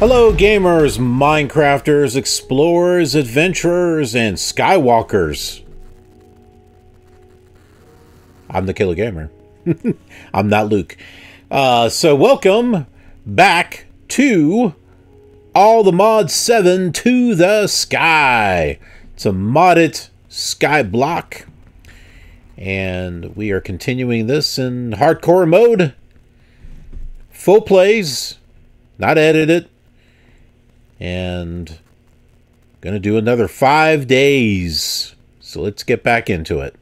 Hello gamers, Minecrafters, explorers, adventurers, and skywalkers. I'm the Killer Gamer. I'm not Luke. So welcome back to All the Mod 7 to the Sky. It's a modded Skyblock. And we are continuing this in hardcore mode. Full plays, not edited. And gonna do another 5 days. So let's get back into it.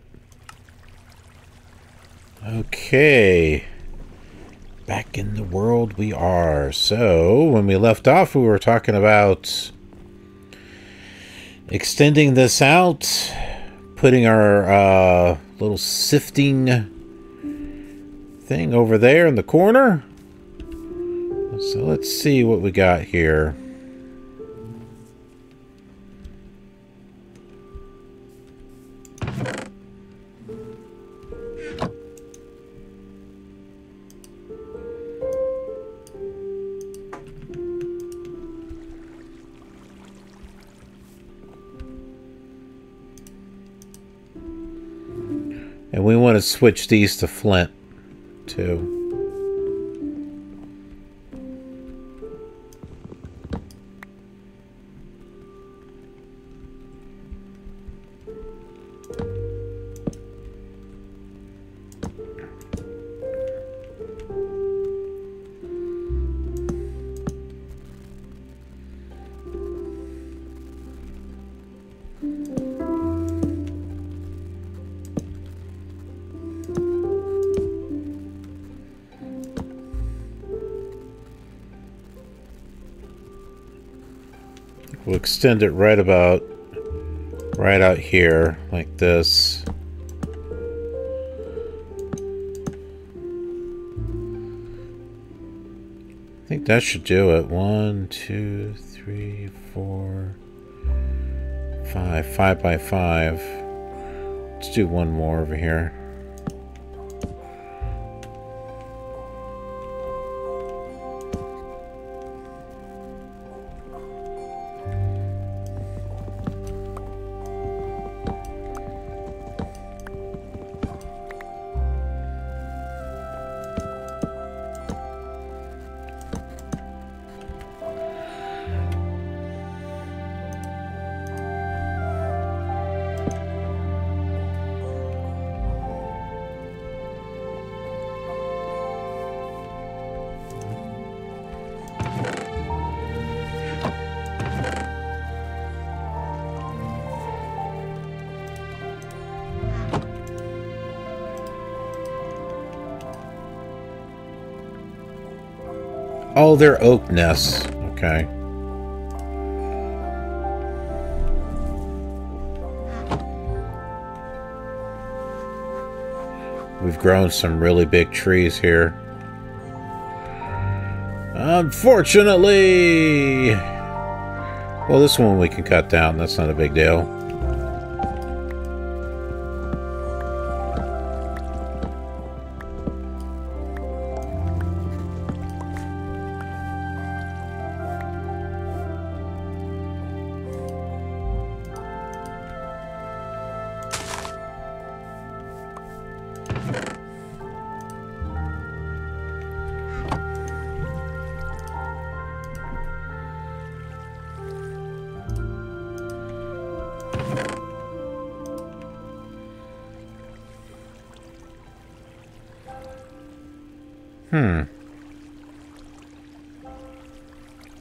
Okay. Back in the world we are. So when we left off, we were talking about extending this out, putting our little sifting thing over there in the corner. So let's see what we got here. And we want to switch these to flint, too. We'll extend it right out here, like this. I think that should do it. 1, 2, 3, 4, 5. 5 by 5. Let's do one more over here. Oh, they're oak nests. Okay. We've grown some really big trees here. Unfortunately! Well, this one we can cut down. That's not a big deal.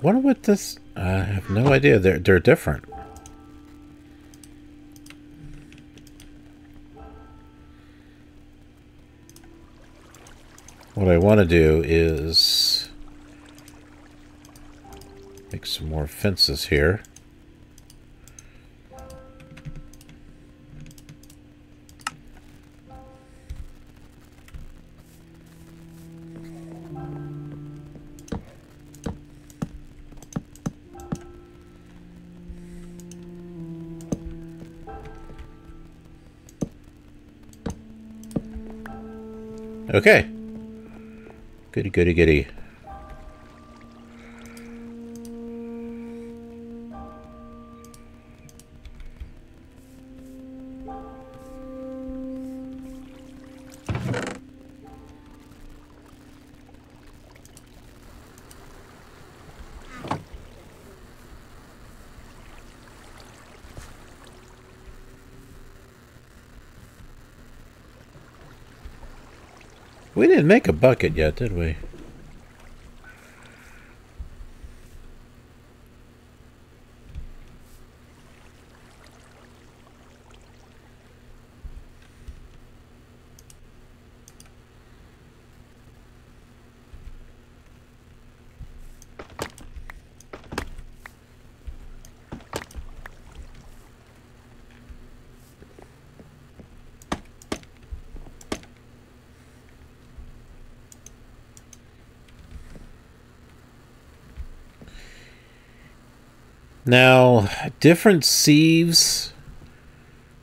wonder what this... I have no idea. They're different. What I want to do is make some more fences here. Okay. Goody, goody, goody. We didn't make a bucket yet, did we? Now, different sieves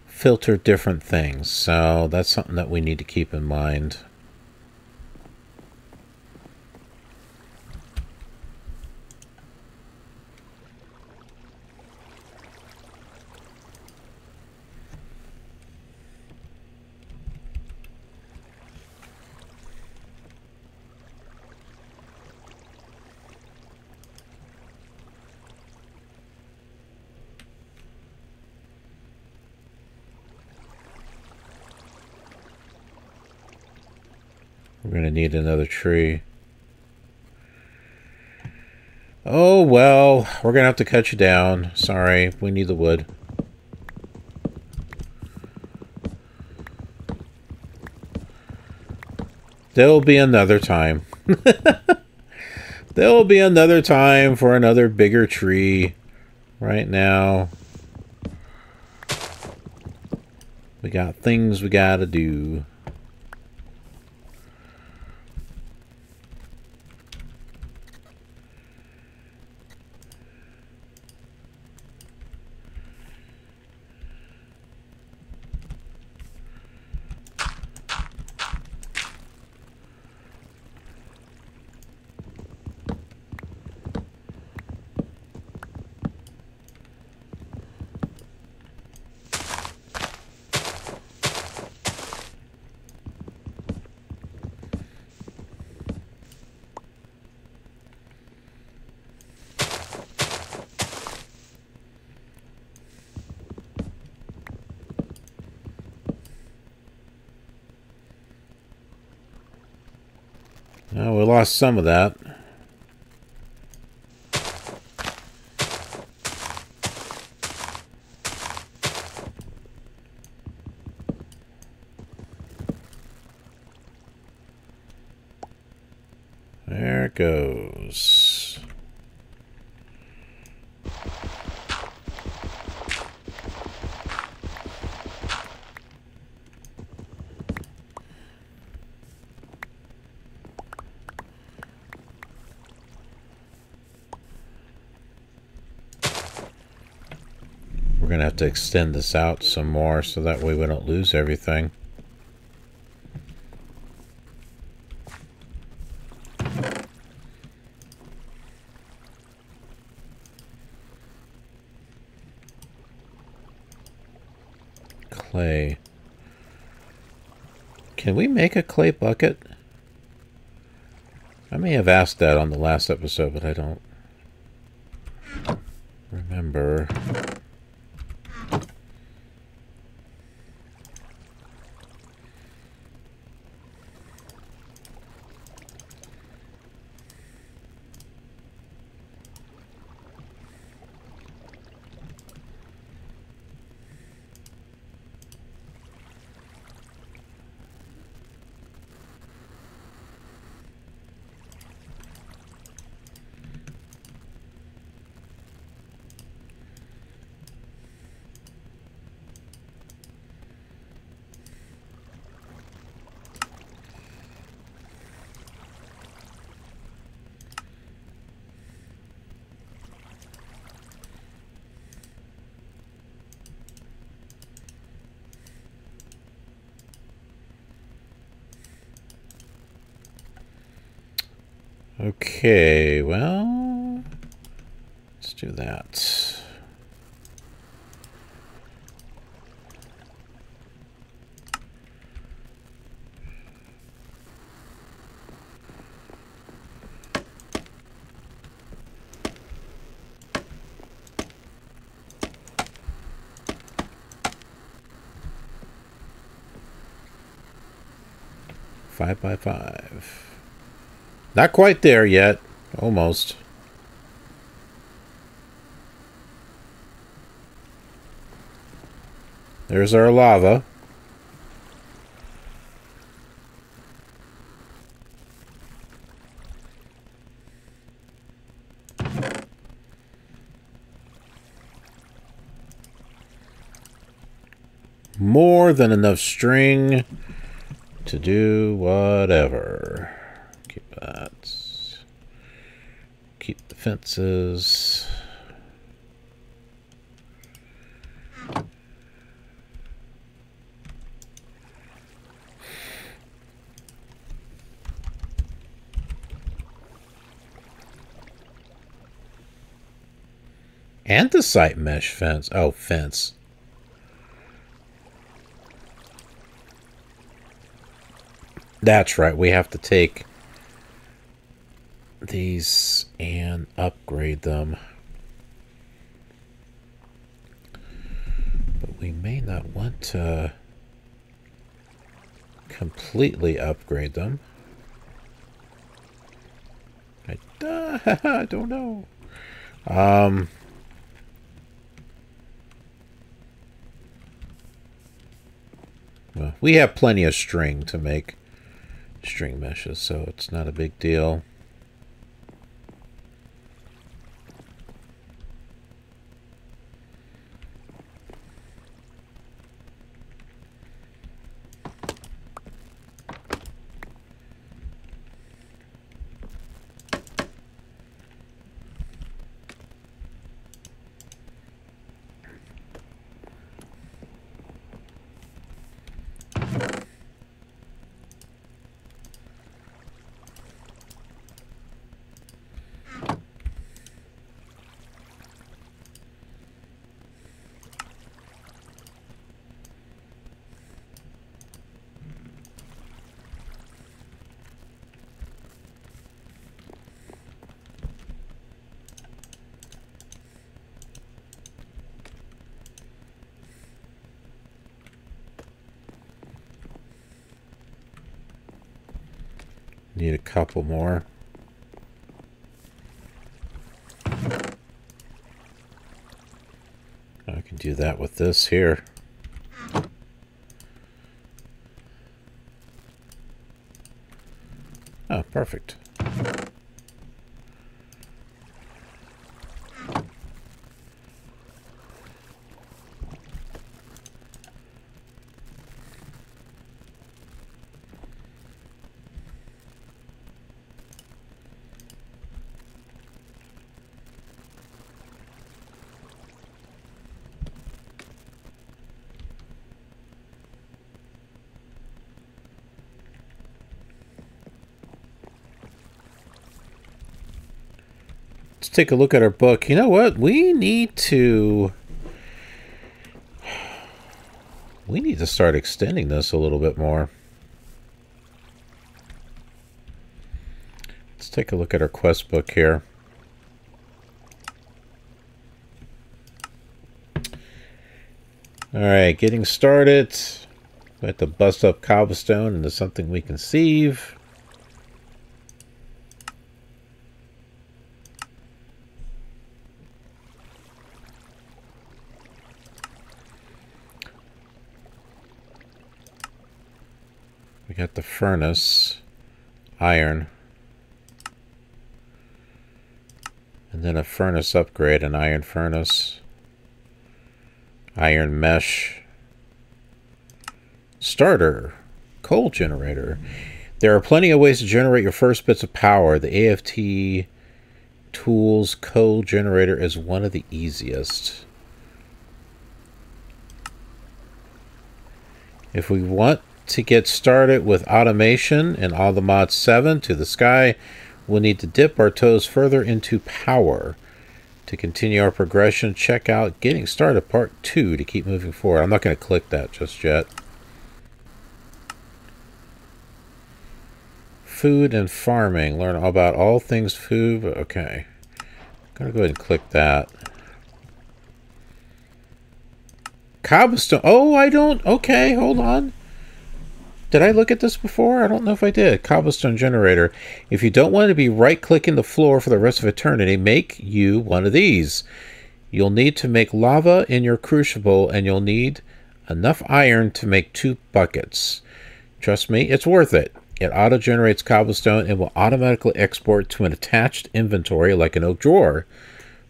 filter different things, so that's something that we need to keep in mind. We're going to need another tree. Oh, well, we're going to have to cut you down. Sorry, we need the wood. There'll be another time. There'll be another time for another bigger tree. Right now, we got things we got to do. Oh, we lost some of that. There it goes. We're gonna have to extend this out some more so that way we don't lose everything. Clay. Can we make a clay bucket? I may have asked that on the last episode, but I don't remember. Okay, well, let's do that. Five by five. Not quite there yet. Almost. There's our lava. More than enough string to do whatever. Keep that. Keep the fences. Andesite mesh fence. Oh, fence. That's right. We have to take these and upgrade them. But we may not want to completely upgrade them. I don't know. Well, we have plenty of string to make string meshes, so it's not a big deal. Need a couple more. I can do that with this here. Oh, perfect. Take a look at our book. You know what? We need to start extending this a little bit more. Let's take a look at our quest book here. All right, getting started. We have to bust up cobblestone into something we can sieve. We got the furnace, iron, and then a furnace upgrade, an iron furnace, iron mesh, starter, coal generator. There are plenty of ways to generate your first bits of power. The AFT Tools coal generator is one of the easiest. If we want to get started with automation in All the Mod 7 to the Sky, We'll need to dip our toes further into power to continue our progression. Check out Getting Started Part 2 to keep moving forward. I'm not going to click that just yet. Food and farming. Learn about all things food. Okay. I'm going to go ahead and click that. Cobblestone. Oh, I don't. Okay, hold on. Did I look at this before? I don't know if I did. Cobblestone generator. If you don't want to be right-clicking the floor for the rest of eternity, make you one of these. You'll need to make lava in your crucible, and you'll need enough iron to make 2 buckets. Trust me, it's worth it. It auto-generates cobblestone and will automatically export to an attached inventory like an oak drawer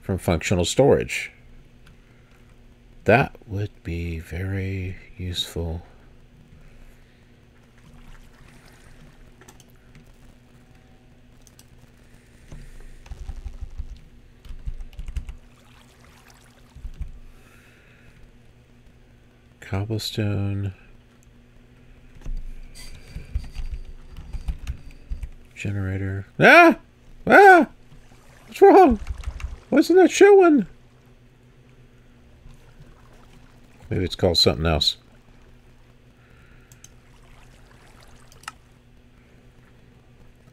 from functional storage. That would be very useful. Cobblestone generator. Ah! Ah! What's wrong? Why isn't that showing? Maybe it's called something else.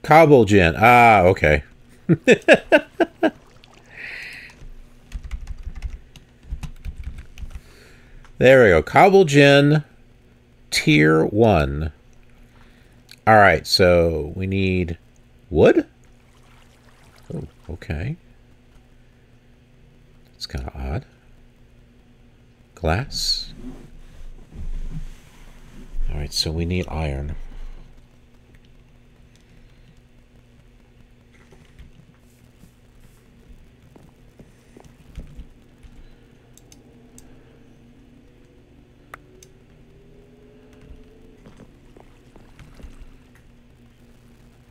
Cobble gen. Ah, okay. There we go. Cobble gen tier 1. All right, so we need wood. Oh, okay. It's kind of odd. Glass. All right, so we need iron.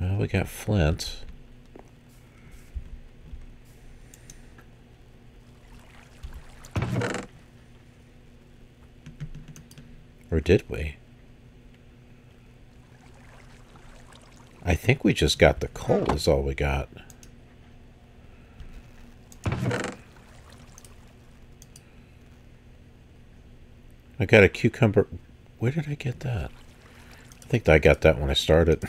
Well, we got flint. Or did we? I think we just got the coal is all we got. I got a cucumber. Where did I get that? I think I got that when I started.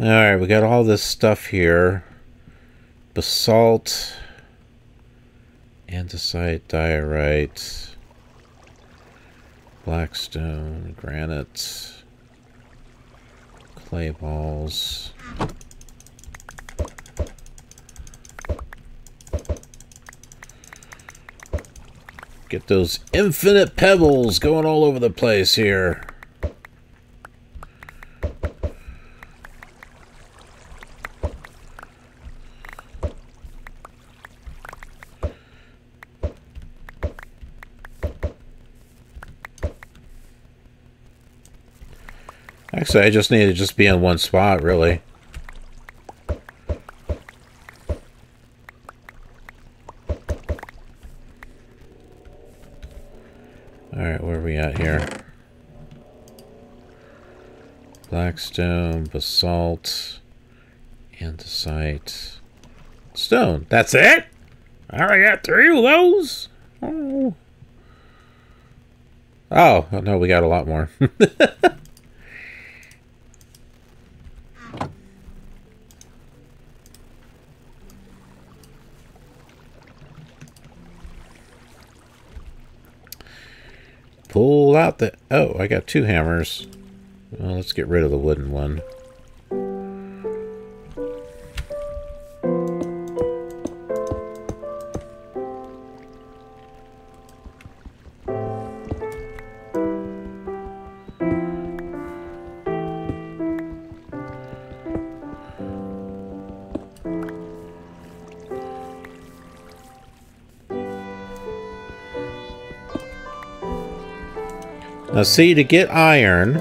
All right, we got all this stuff here. Basalt, andesite, diorite, blackstone, granite, clay balls. Get those infinite pebbles going all over the place here. So I just need to just be in one spot, really. All right, where are we at here? Blackstone, basalt, andesite, stone. That's it? I already got 3 of those. Oh, no, we got a lot more. Pull out the... Oh, I got 2 hammers. Well, let's get rid of the wooden one. Now see, to get iron,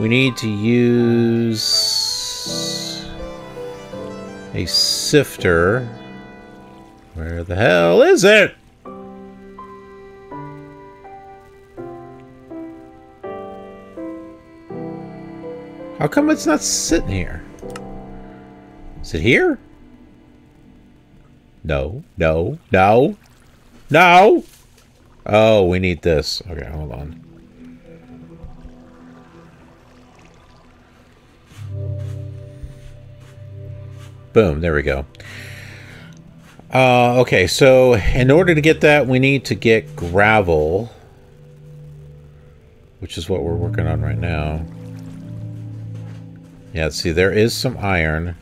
We need to use a sifter. Where the hell is it? How come it's not sitting here? Is it here? No, no, no, no! Oh, we need this. Okay, hold on. Boom, there we go. Okay, so in order to get that, we need to get gravel, which is what we're working on right now. Yeah, see, there is some iron.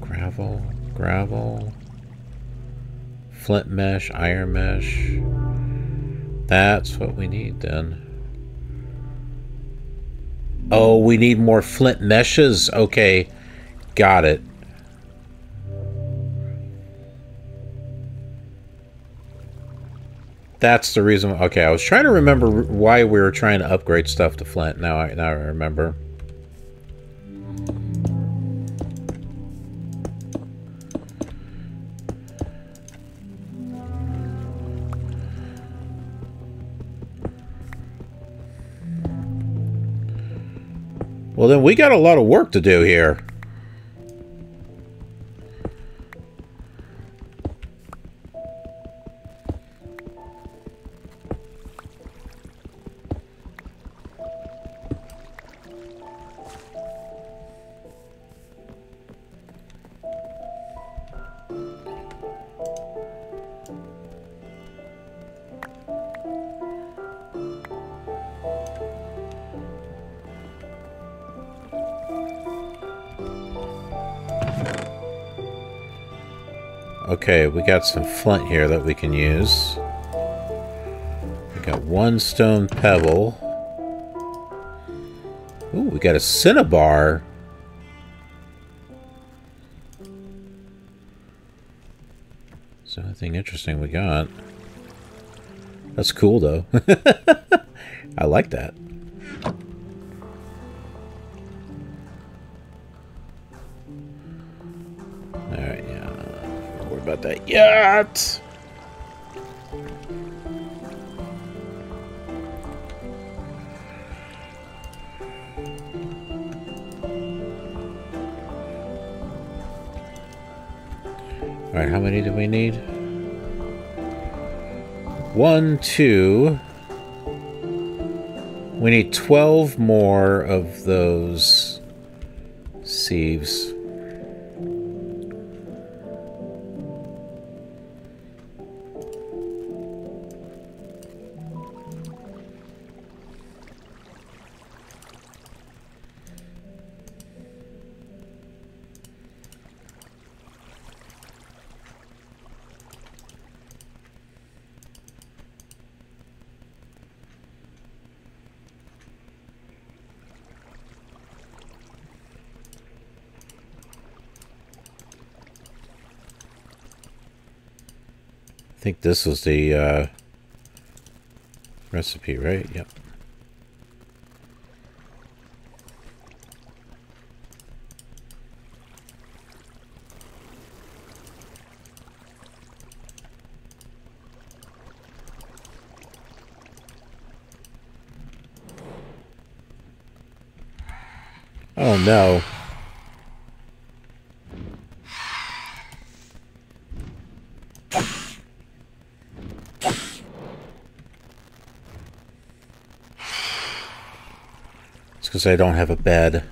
Gravel, gravel, flint mesh, iron mesh. That's what we need then. Oh, we need more flint meshes. Okay, got it. That's the reason. Okay, I was trying to remember why we were trying to upgrade stuff to Flint. Now I remember. Well, then we got a lot of work to do here. Okay, we got some flint here that we can use. We got one stone pebble. Ooh, we got a cinnabar. Is there anything interesting we got? That's cool, though. I like that. About that yacht. All right, how many do we need? 1, 2. We need 12 more of those sieves. I think this was the recipe, right? Yep. Oh no. Because I don't have a bed.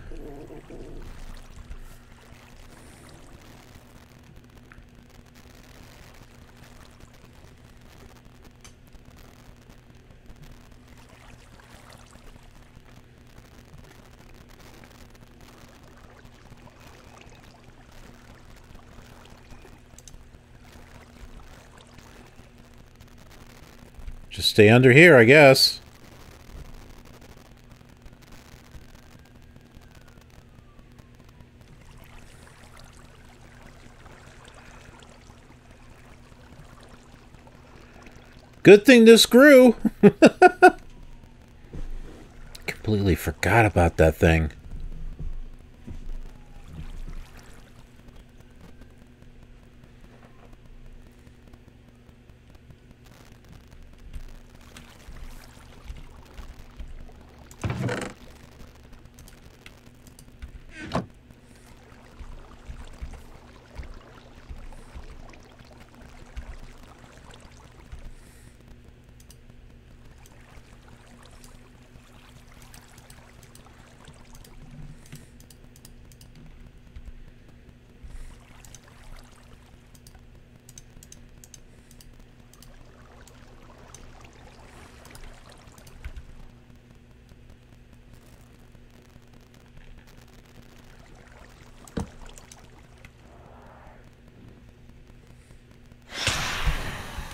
Just stay under here, I guess. Good thing this grew. completely forgot about that thing.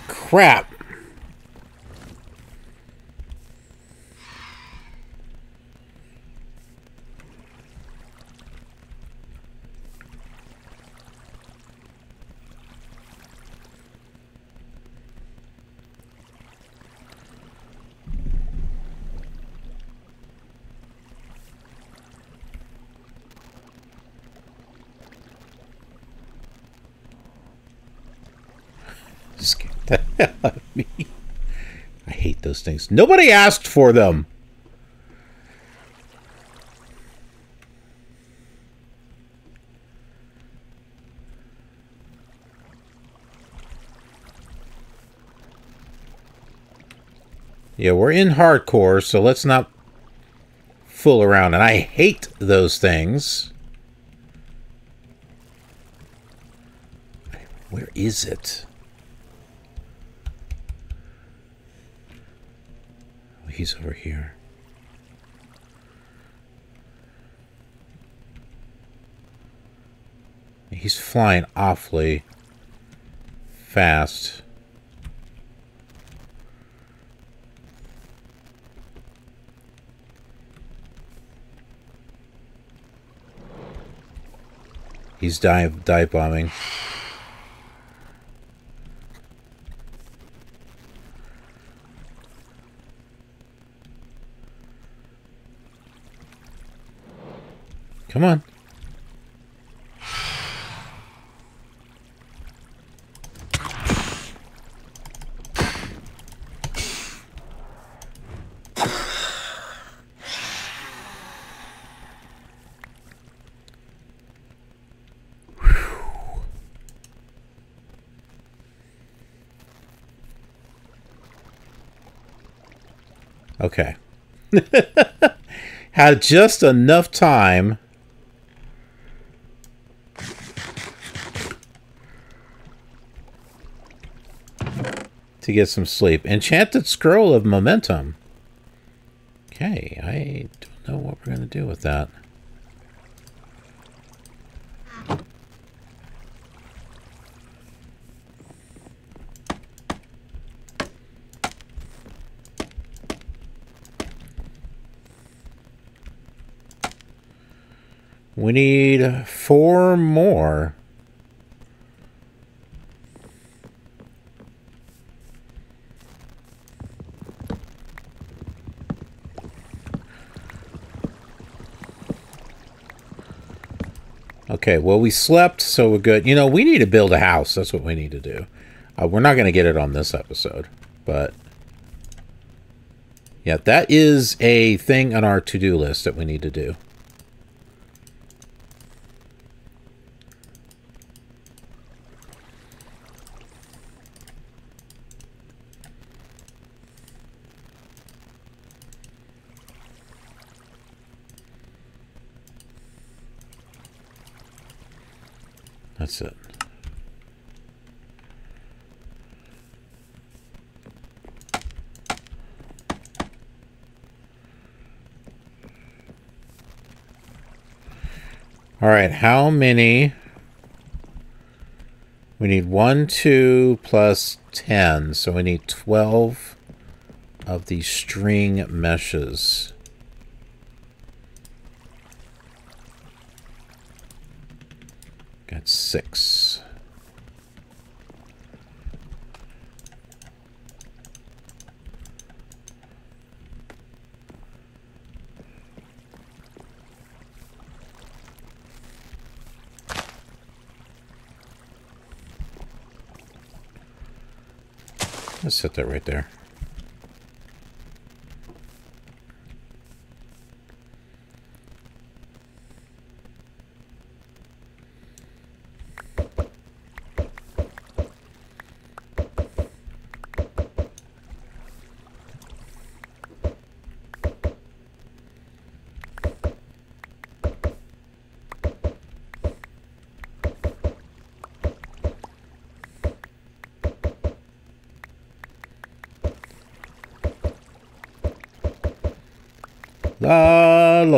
Crap. I hate those things. Nobody asked for them. Yeah, we're in hardcore, so let's not fool around. And I hate those things. Where is it? He's over here. He's flying awfully fast. He's dive bombing. Come on. Okay. Had just enough time. To get some sleep. Enchanted Scroll of Momentum. Okay, I don't know what we're going to do with that. We need 4 more. Okay, well, we slept, so we're good. You know, we need to build a house. That's what we need to do. We're not going to get it on this episode, but... yeah, that is a thing on our to-do list that we need to do. That's it. All right, how many? We need 1, 2, plus 10. So we need 12 of these string meshes. Got 6. Let's set that right there. La la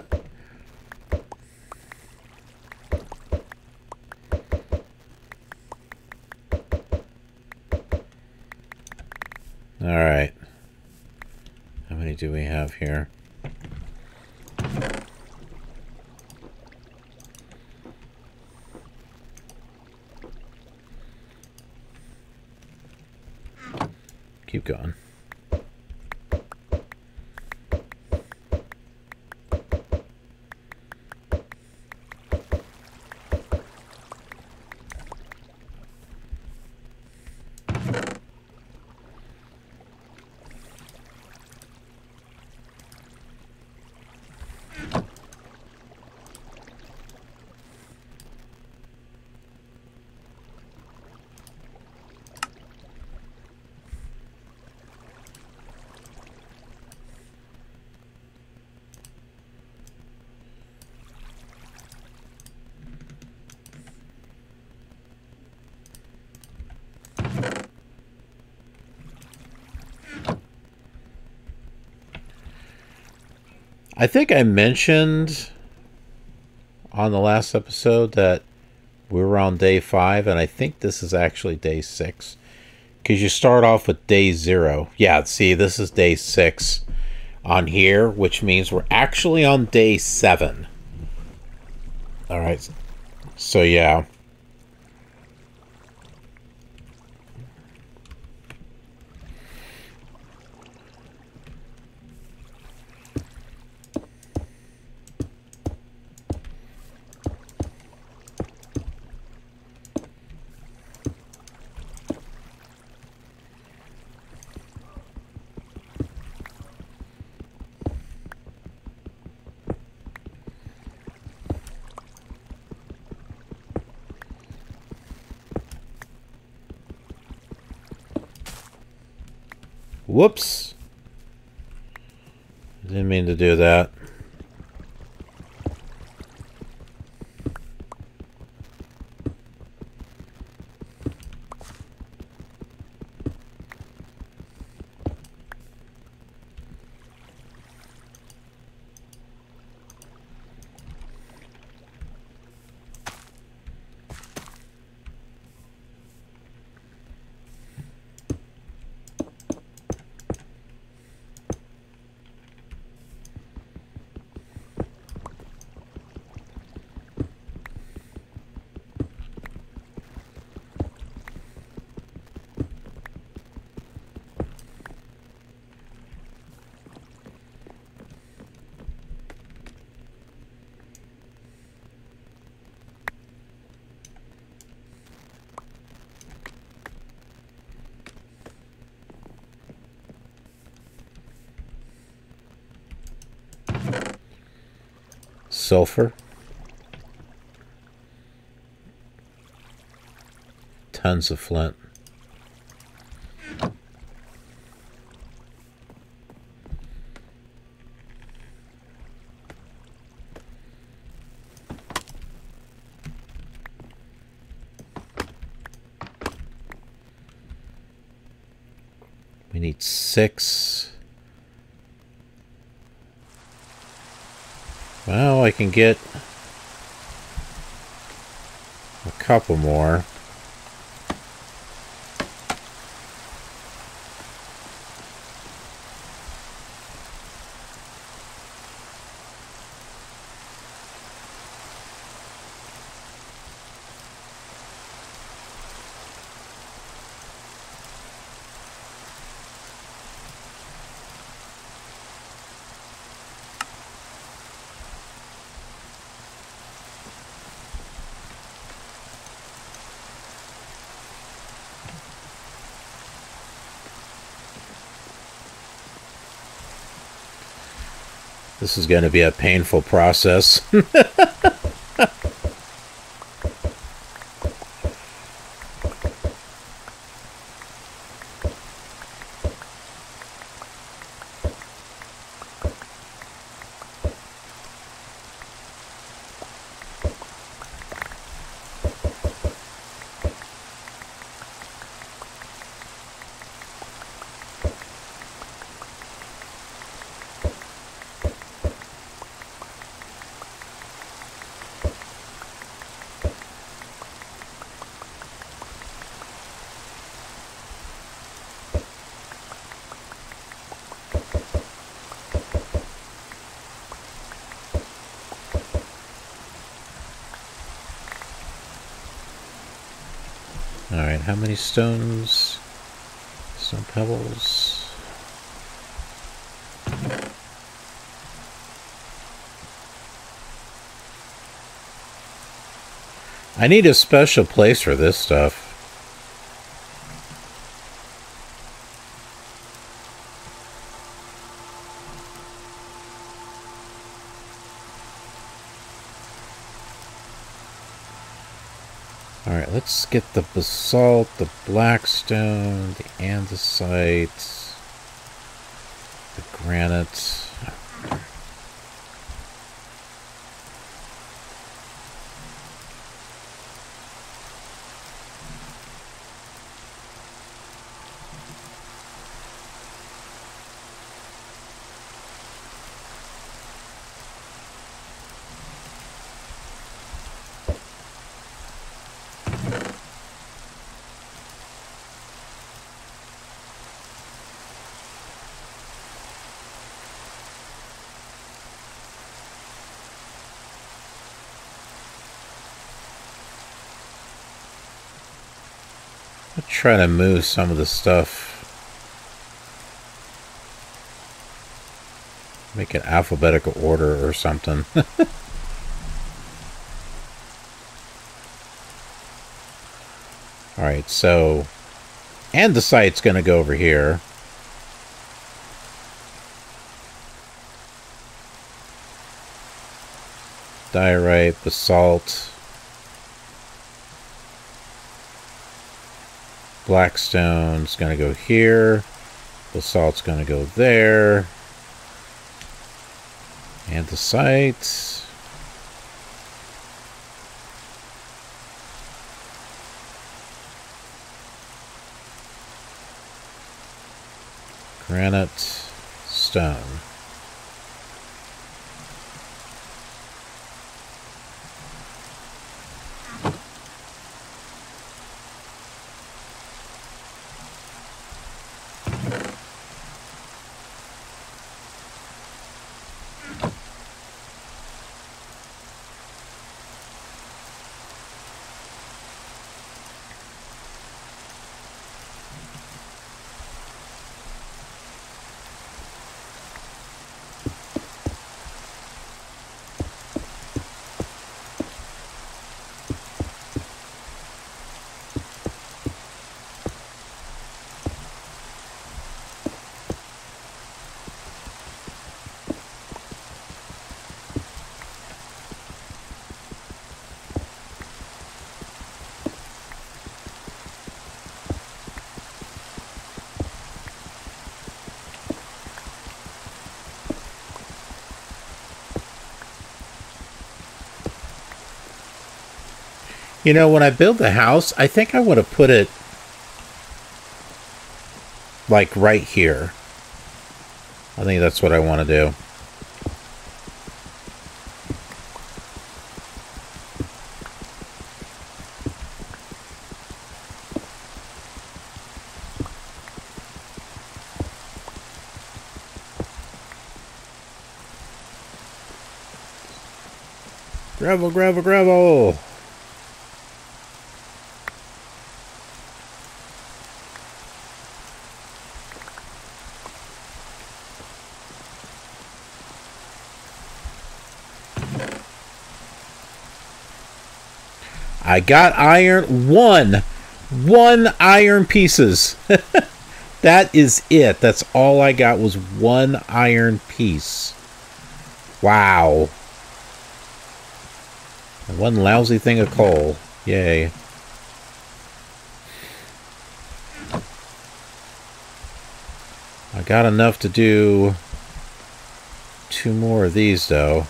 All right. How many do we have here? Keep going. I think I mentioned on the last episode that we were on day 5, and I think this is actually day 6, because you start off with day 0. Yeah, see, this is day 6 on here, which means we're actually on day 7. All right, so yeah. Whoops. Didn't mean to do that. Sulfur, tons of flint. We need 6. Well, I can get a couple more. This is going to be a painful process. How many stones? Some pebbles. I need a special place for this stuff. Let's get the basalt, the blackstone, the andesite, the granite. Trying to move some of the stuff, make it alphabetical order or something. All right, so andesite's going to go over here. Diorite, basalt, blackstone's going to go here, basalt's going to go there, andesite, granite, stone. You know, when I build the house, I think I want to put it, like, right here. I think that's what I want to do. Gravel, gravel, gravel! I got iron, one iron pieces. That is it. That's all I got was one iron piece. Wow. And one lousy thing of coal. Yay. I got enough to do 2 more of these, though.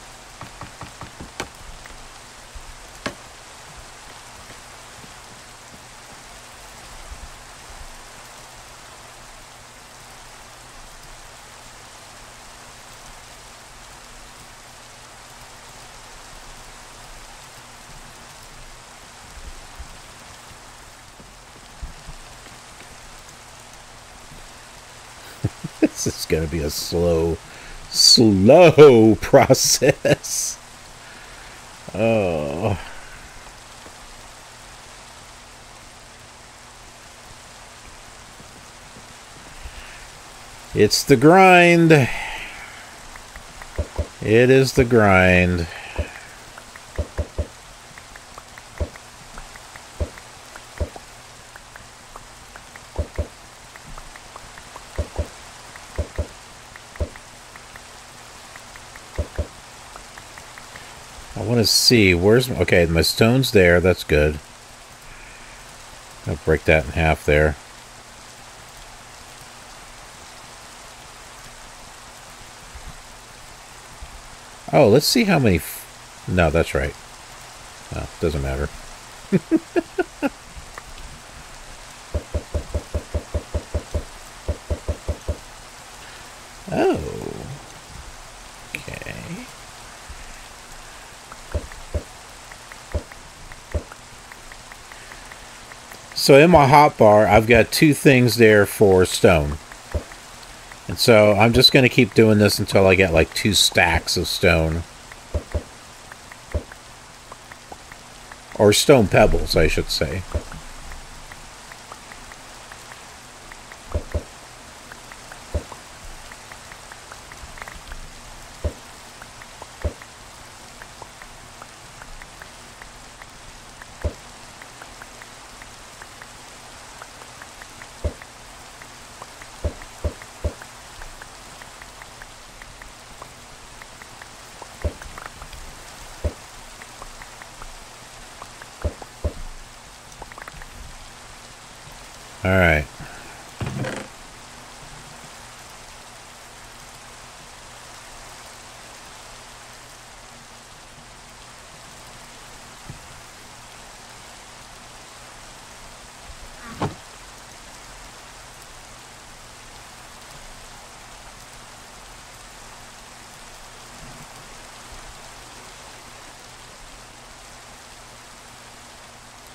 This is going to be a slow process. Oh. It's the grind. It is the grind. Let's see, where's my, okay, my stone's there, that's good. I'll break that in half there. Oh, let's see how many, no, that's right. No, doesn't matter. So in my hotbar, I've got 2 things there for stone. And so I'm just going to keep doing this until I get like 2 stacks of stone. Or stone pebbles, I should say.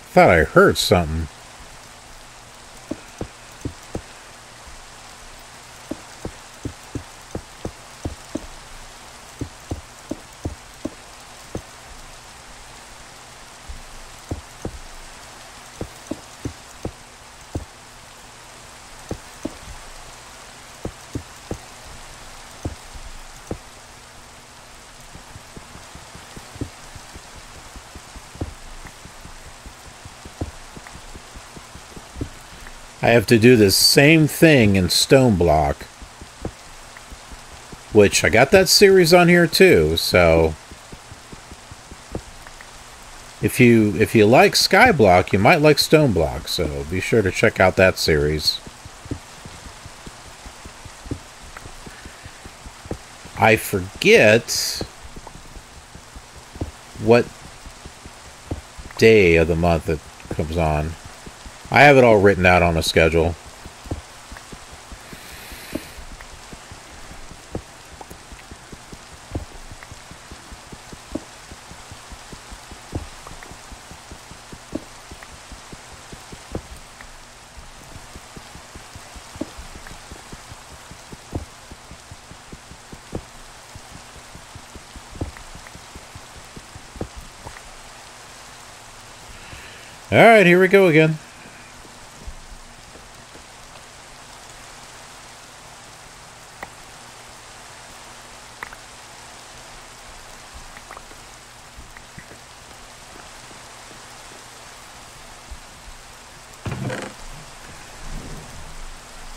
I thought I heard something. I have to do this same thing in Stoneblock, which I got that series on here too. So if you like Skyblock, you might like Stoneblock. So be sure to check out that series. I forget what day of the month it comes on. I have it all written out on a schedule. All right, here we go again.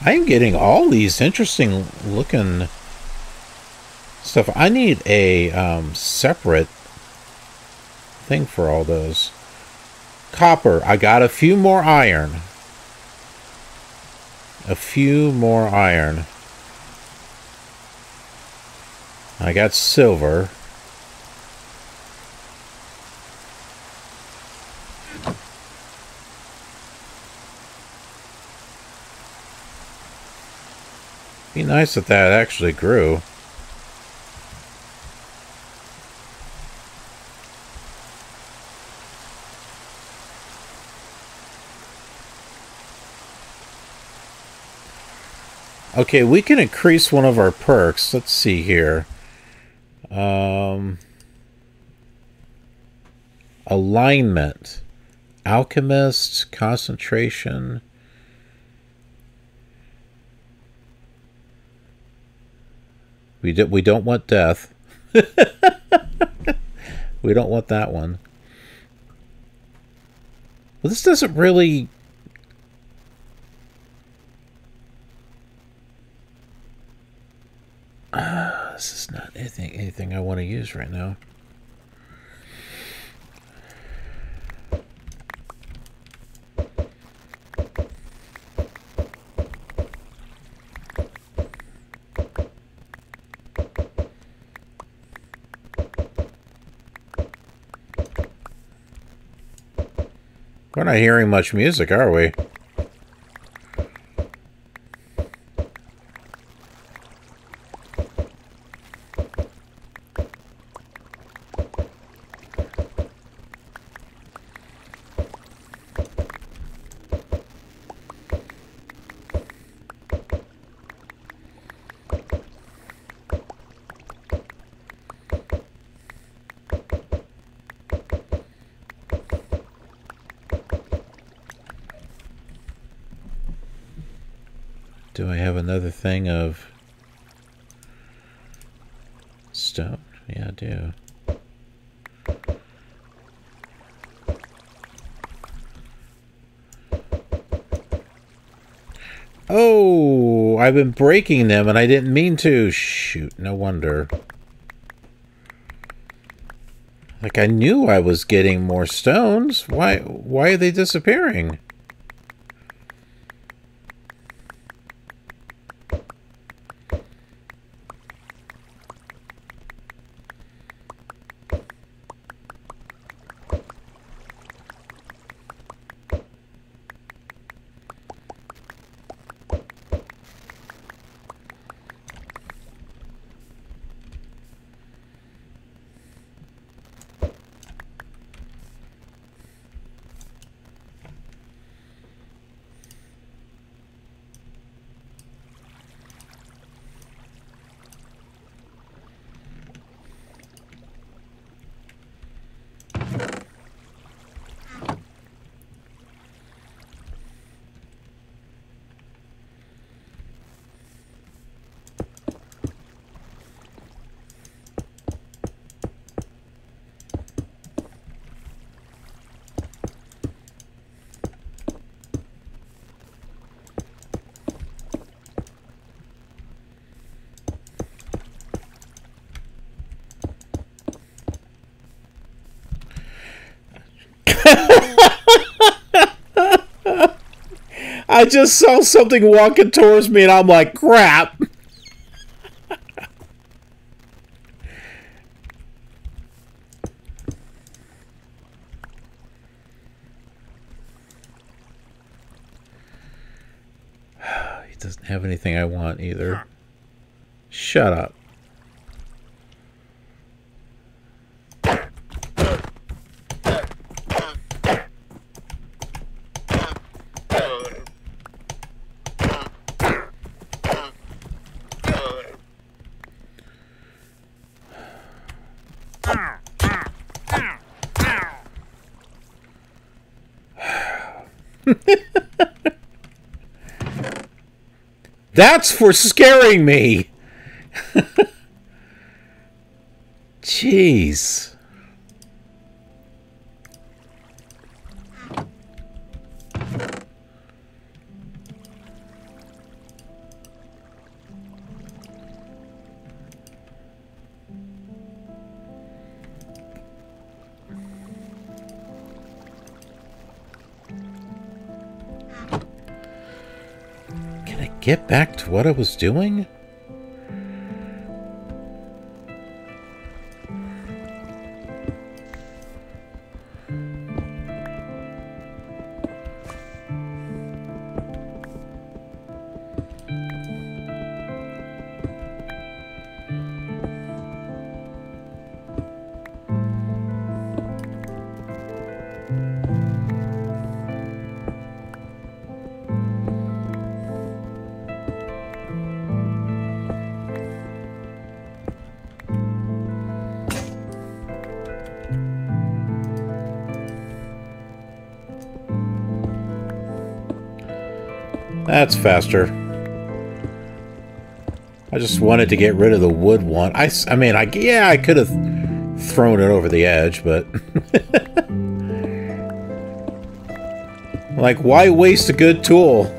I'm getting all these interesting looking stuff. I need a separate thing for all those. Copper. I got a few more iron. A few more iron. I got silver. Be nice if that actually grew. Okay, we can increase one of our perks. Let's see here. Alignment. Alchemist, concentration. We don't want death. We don't want that one. Well, this doesn't really... this is not anything I want to use right now. We're not hearing much music, are we? Do I have another thing of stone? Yeah, I do. Oh, I've been breaking them and I didn't mean to. Shoot, no wonder. Like, I knew I was getting more stones. Why are they disappearing? I just saw something walking towards me and I'm like, crap. He doesn't have anything I want either. Shut up. That's for scaring me. Jeez. get back to what I was doing? That's faster. I just wanted to get rid of the wood one. I mean, yeah, I could have thrown it over the edge, but... like, why waste a good tool?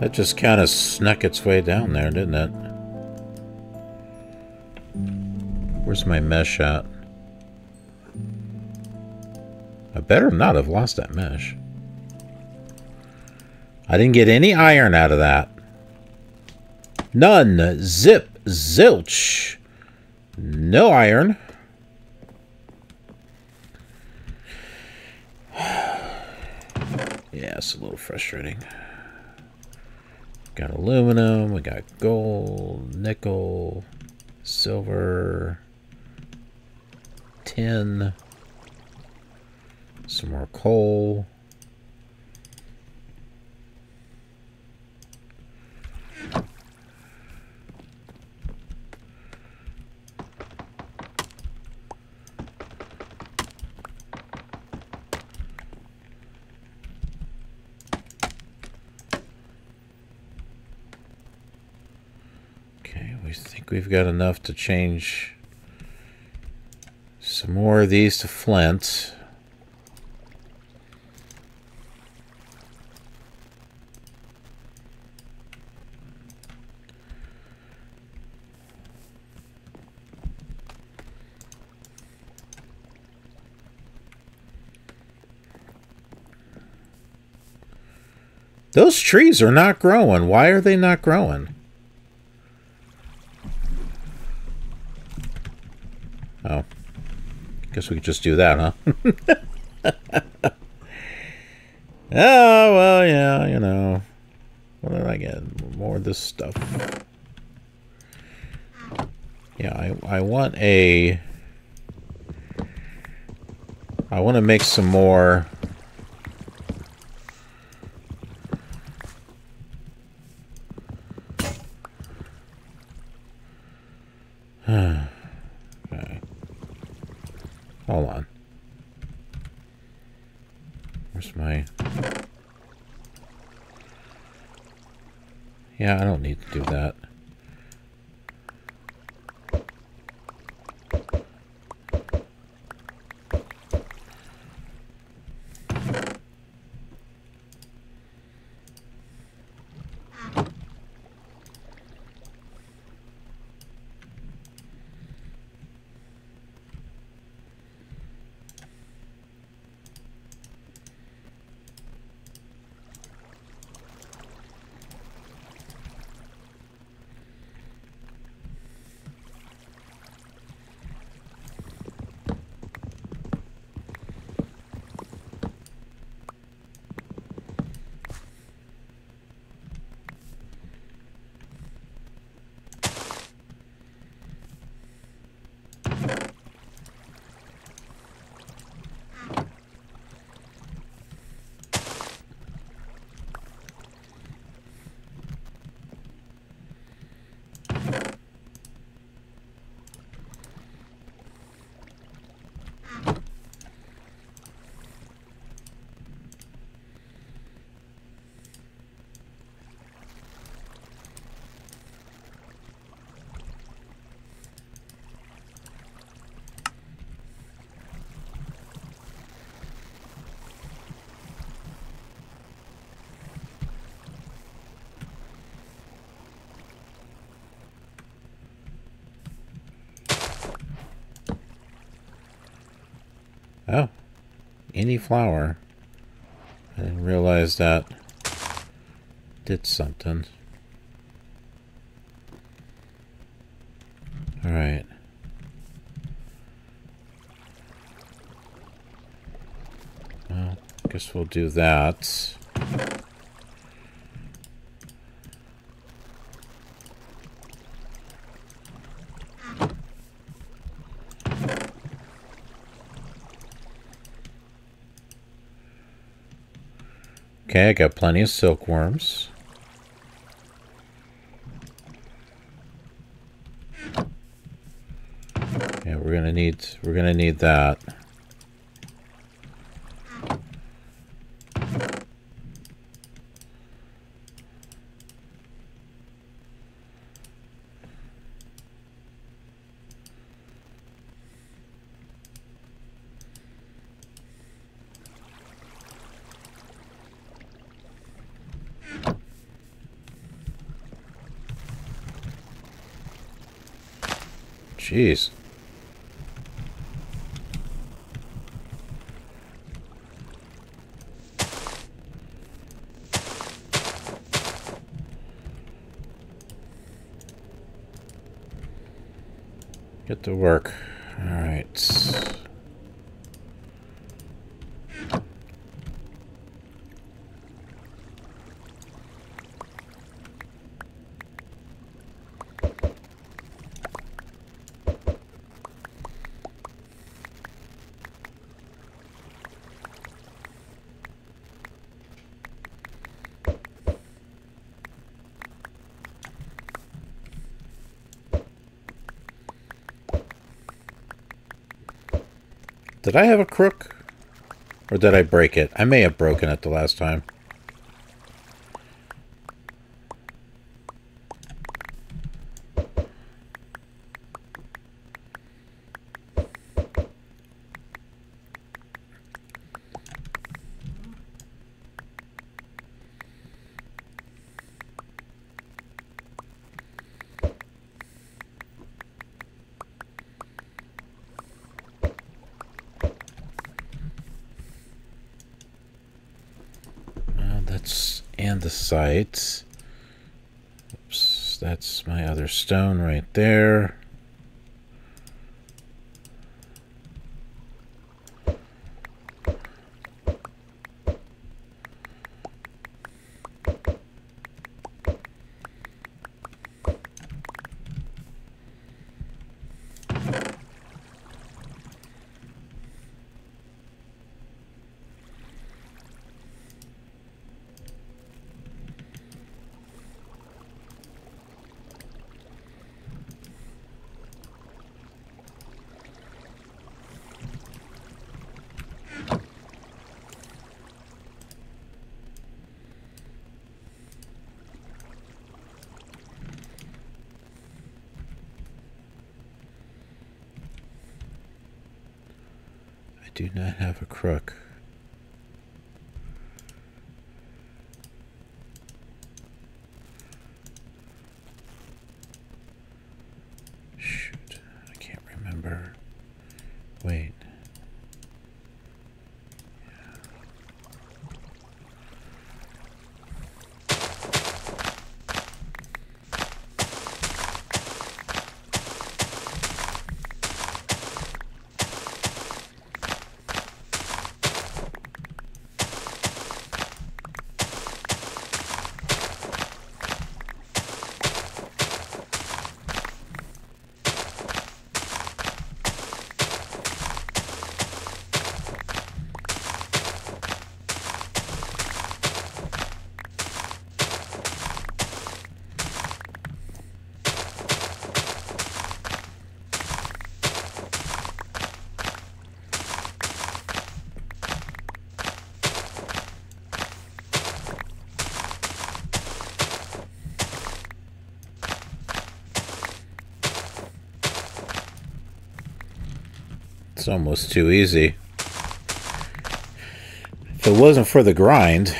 That just kind of snuck its way down there, didn't it? Where's my mesh at? I better not have lost that mesh. I didn't get any iron out of that. None. Zip. Zilch. No iron. Yeah, it's a little frustrating. Got aluminum, we got gold, nickel, silver, tin, some more coal. We've got enough to change some more of these to Flint. Those trees are not growing. Why are they not growing? Oh, guess we could just do that, huh? Oh, well, yeah, you know. What did I get? More of this stuff. Yeah, I want a... I want to make some more... Hold on. Where's my... Yeah, I don't need to do that. any flower. I didn't realize that did something. All right. Well, I guess we'll do that. Okay, I got plenty of silkworms. Yeah, we're gonna need that. Jeez. Get to work. All right. Did I have a crook? Or did I break it? I may have broken it the last time. Andesite. Oops, that's my other stone right there. Do not have a crook. Shoot, I can't remember. Wait. It's almost too easy. If it wasn't for the grind.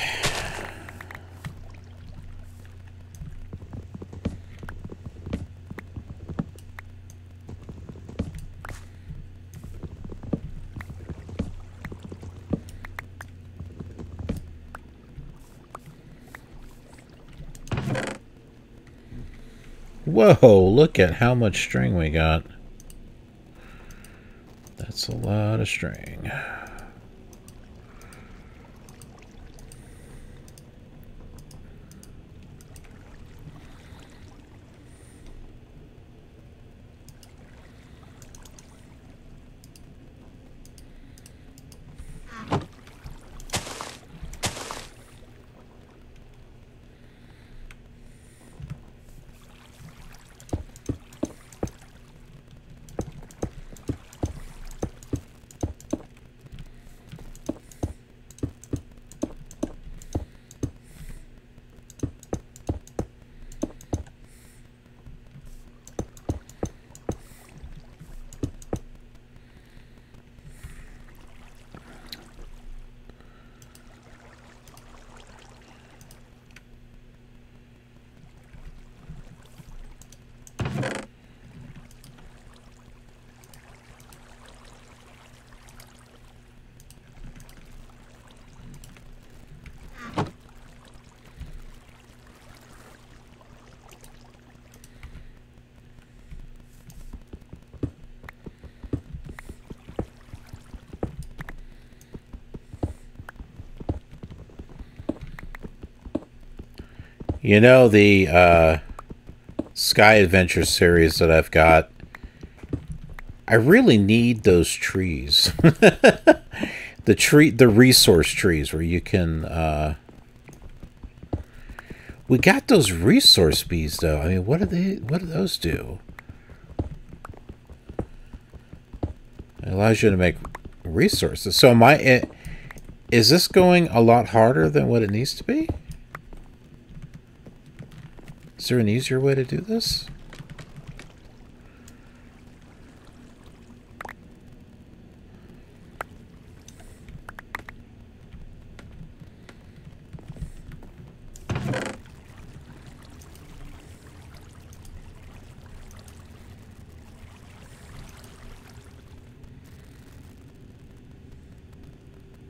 Whoa, look at how much string we got. That's a lot of string. You know, the Sky Adventure series that I've got, I really need those trees. The resource trees where you can... We got those resource bees, though. I mean, what do those do? It allows you to make resources. So is this going a lot harder than what it needs to be? Is there an easier way to do this?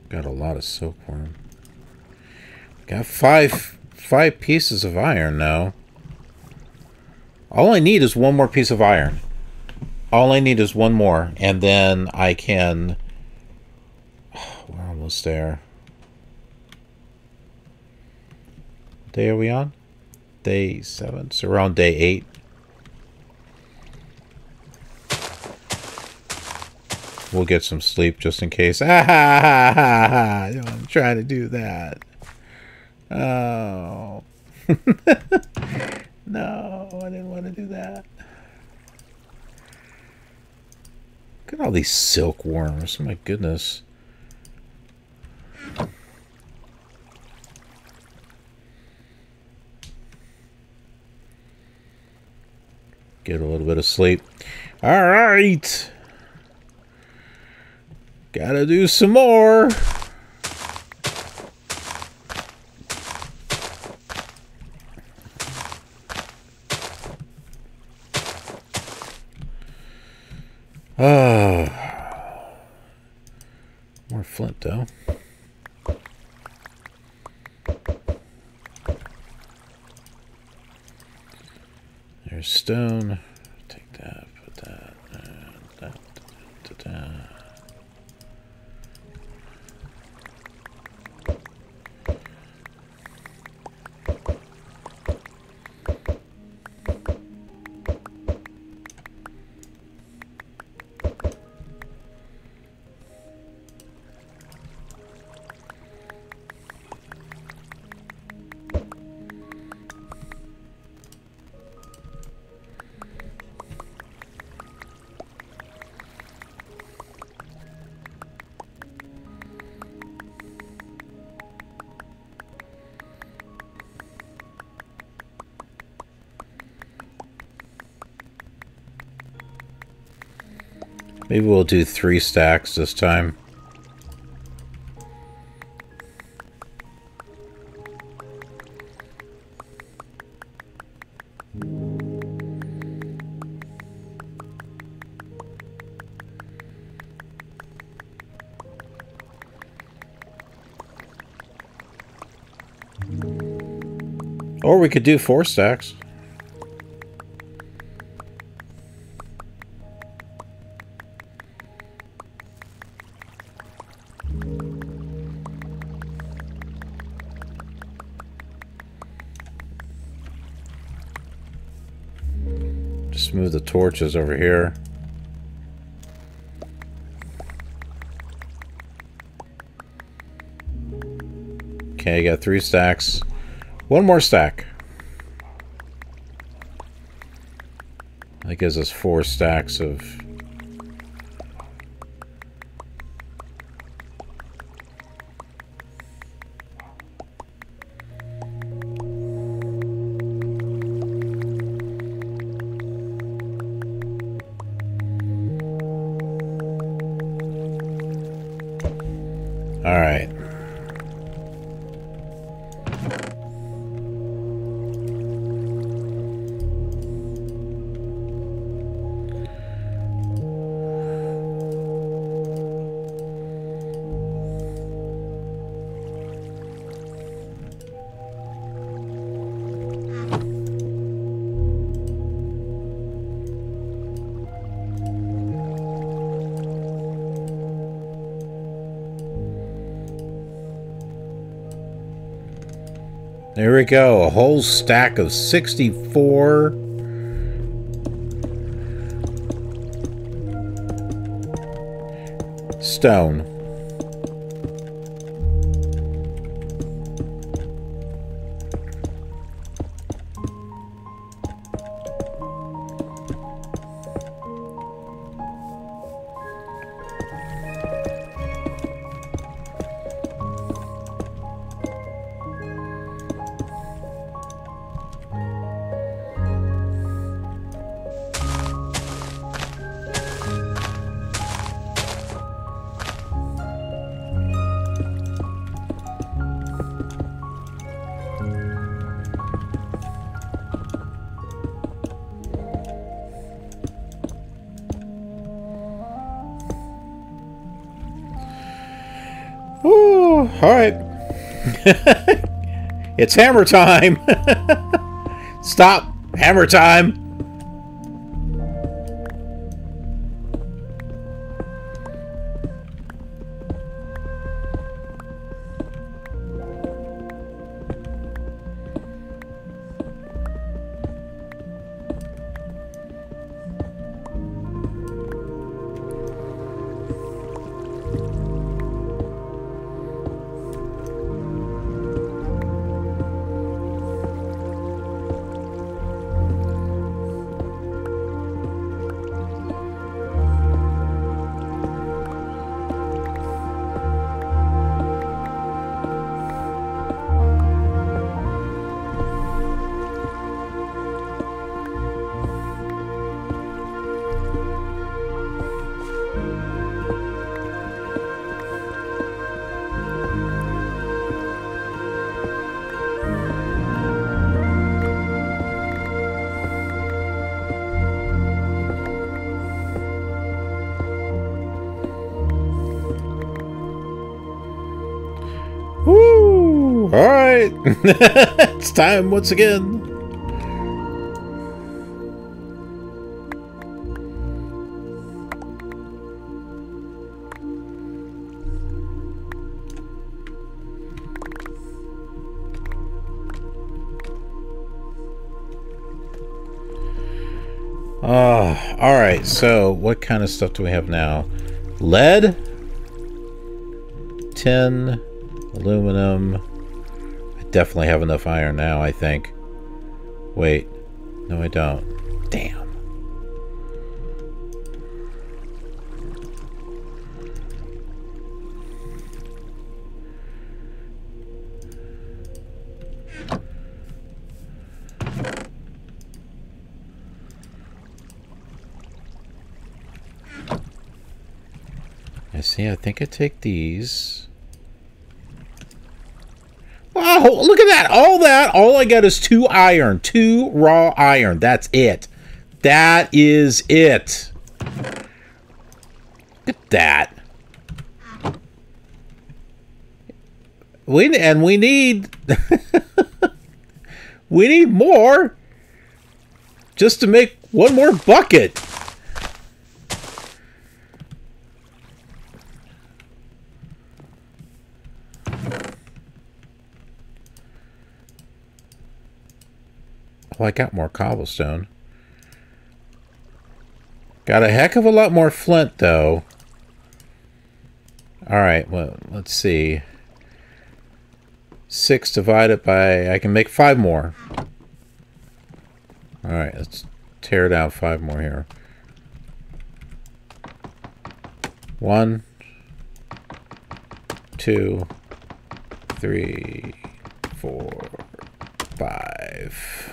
Got a lot of silkworm. Got five pieces of iron now. All I need is one more piece of iron. All I need is one more, and then I can... We're almost there. What day are we on? Day 7, so we're on day 8. We'll get some sleep just in case. I'm trying to do that. Oh. No, I didn't want to do that. Look at all these silkworms. My goodness. Get a little bit of sleep. All right. Gotta do some more. More flint, though. There's stone. Take that, put that, Maybe we'll do 3 stacks this time. Or we could do 4 stacks. Just move the torches over here. Okay, I got 3 stacks. One more stack. That gives us 4 stacks of... There we go, a whole stack of 64. Stone. Alright. It's hammer time. Stop. Hammer time. It's time once again. All right, so what kind of stuff do we have now? Lead, tin, aluminum. Definitely have enough iron now, I think. Wait, no I don't. Damn. I see, I think I take these. Oh, look at that. All that. All I got is 2 iron. 2 raw iron. That's it. That is it. Look at that. We need... we need more. Just to make one more bucket. Oh, I got more cobblestone. Got a heck of a lot more flint, though. Alright, well, let's see. 6 divided by... I can make 5 more. Alright, let's tear it out 5 more here. 1, 2, 3, 4, 5.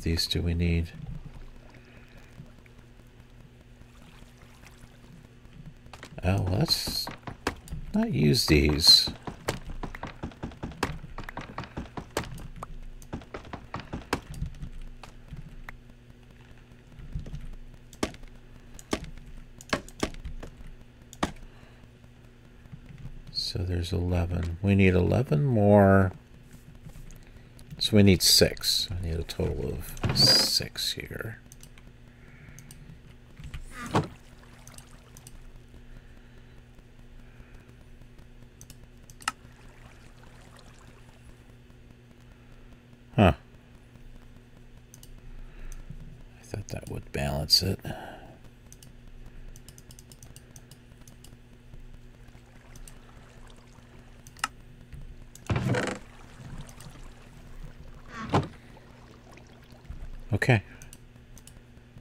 These do we need? Oh, let's not use these. So there's 11. We need 11 more. So we need 6. I need a total of 6 here. Huh. I thought that would balance it. Okay,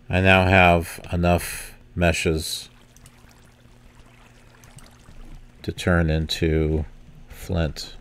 I now have enough meshes to turn into flint.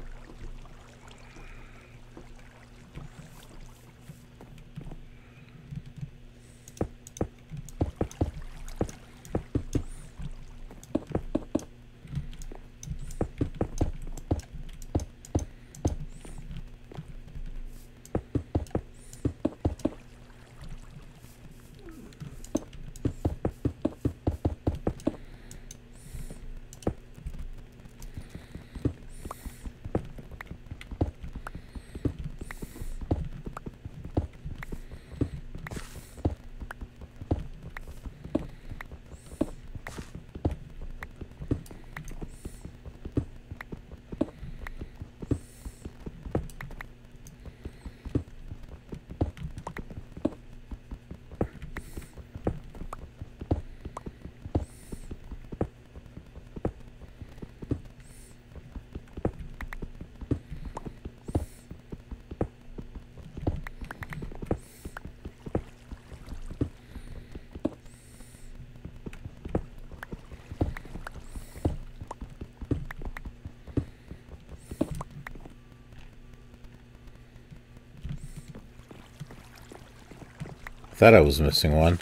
Thought I was missing one.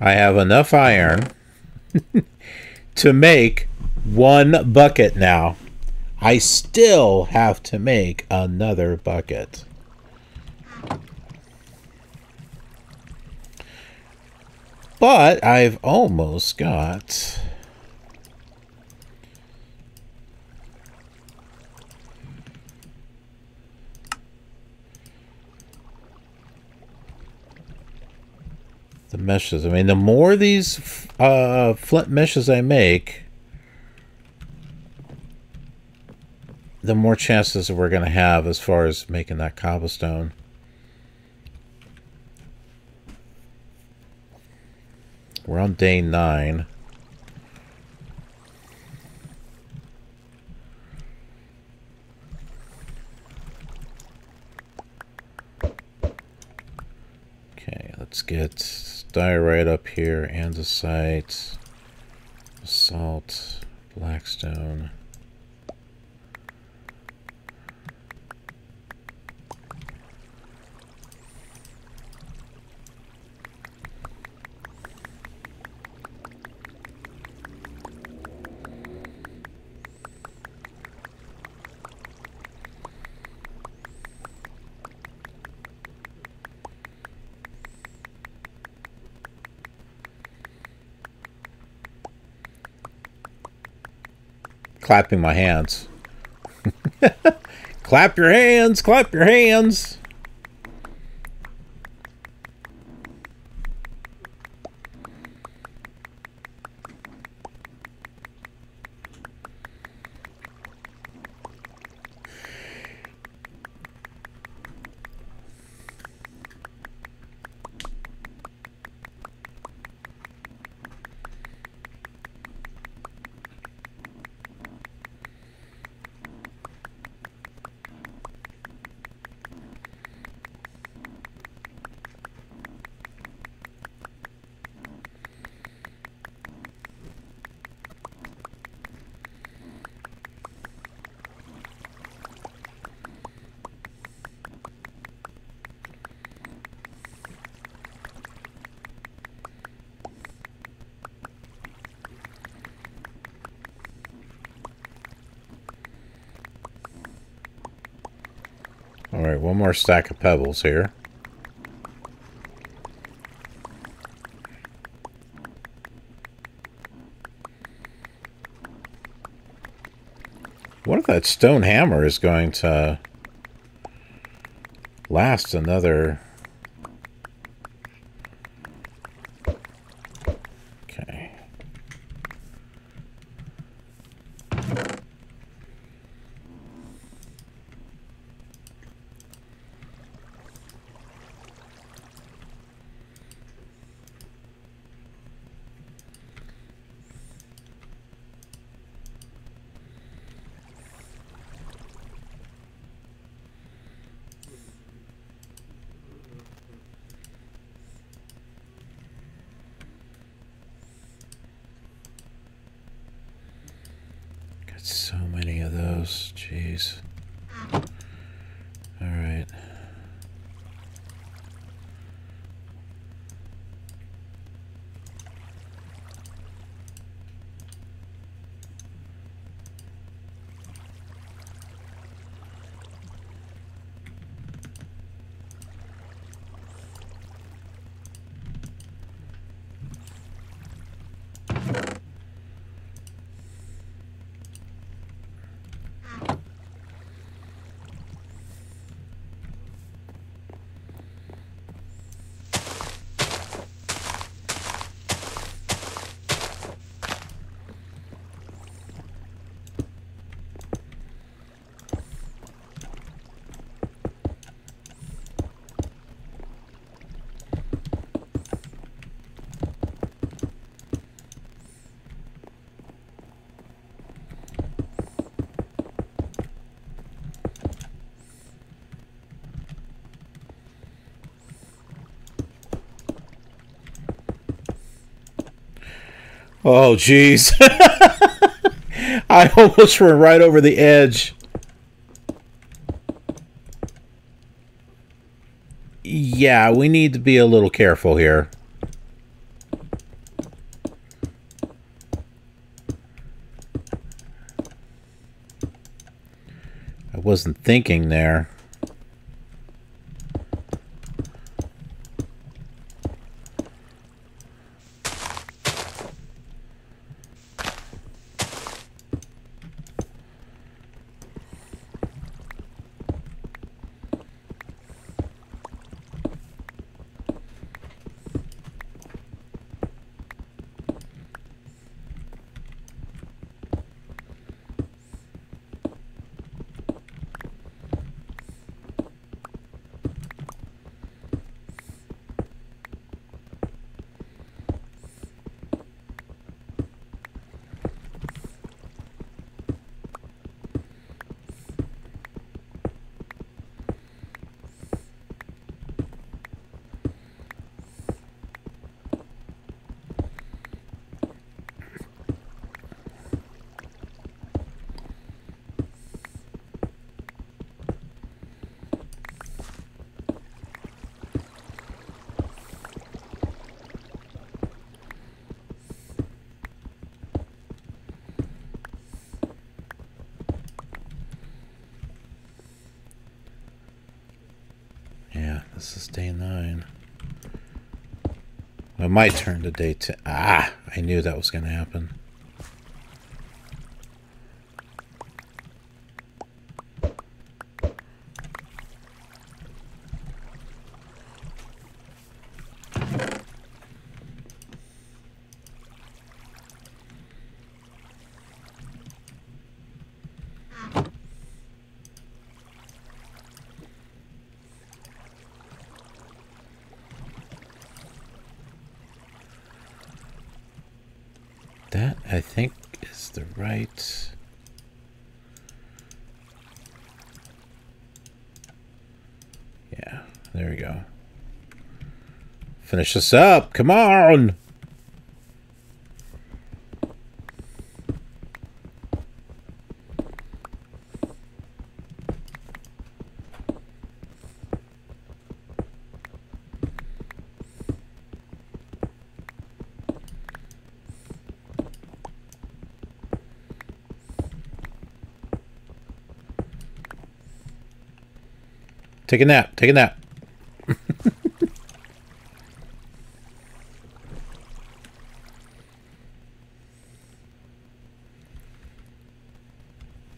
I have enough iron to make 1 bucket now. I still have to make another bucket. But I've almost got... the meshes. I mean, the more these flint meshes I make, the more chances we're going to have as far as making that cobblestone. We're on day 9. Let's get diorite up here, andesite, basalt, blackstone. Clapping my hands. Clap your hands, clap your hands. Alright, one more stack of pebbles here. What if that stone hammer is going to last another... So many of those, jeez. All right. Oh, jeez. I almost went right over the edge. Yeah, we need to be a little careful here. I wasn't thinking there. This is day 9. I might turn to day 10. Ah! I knew that was going to happen. That, I think, is the right... Yeah, there we go. Finish this up! Come on! Take a nap, take a nap.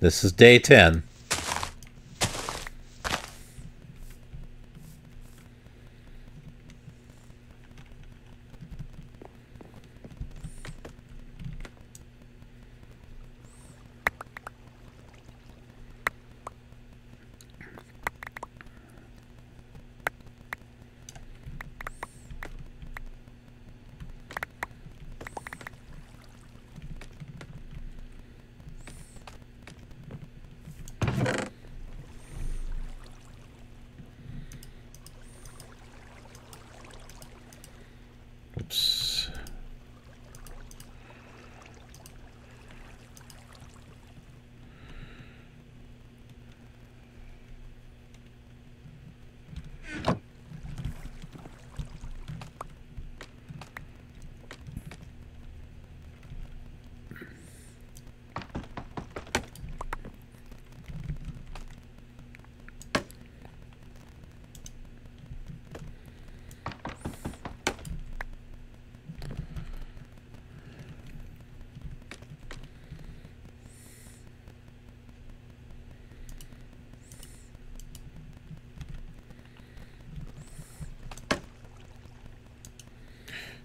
This is day 10.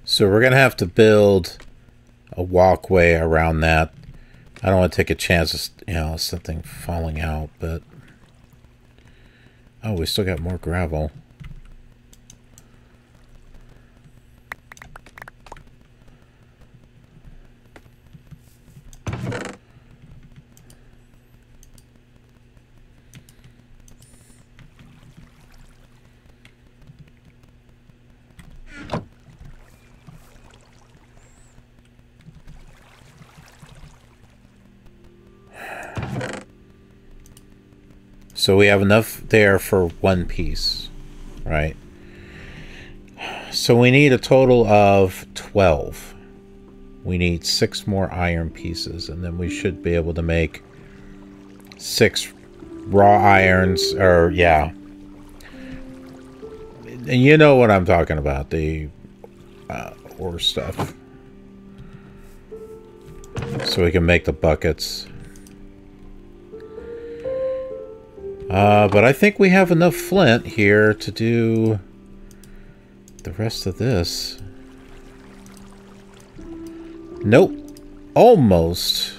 So we're going to have to build a walkway around that. I don't want to take a chance of, you know, something falling out, but... Oh, we still got more gravel. So we have enough there for one piece, right? So we need a total of 12. We need 6 more iron pieces, and then we should be able to make 6 raw irons, or yeah. And you know what I'm talking about, the ore stuff. So we can make the buckets. But I think we have enough flint here to do the rest of this. Nope. Almost.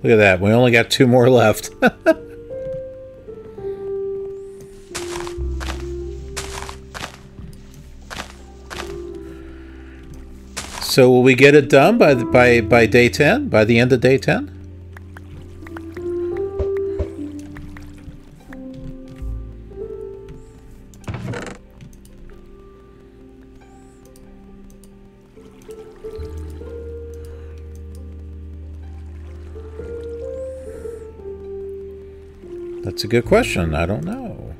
Look at that. We only got 2 more left. So will we get it done by day 10? By the end of day 10? That's a good question. I don't know.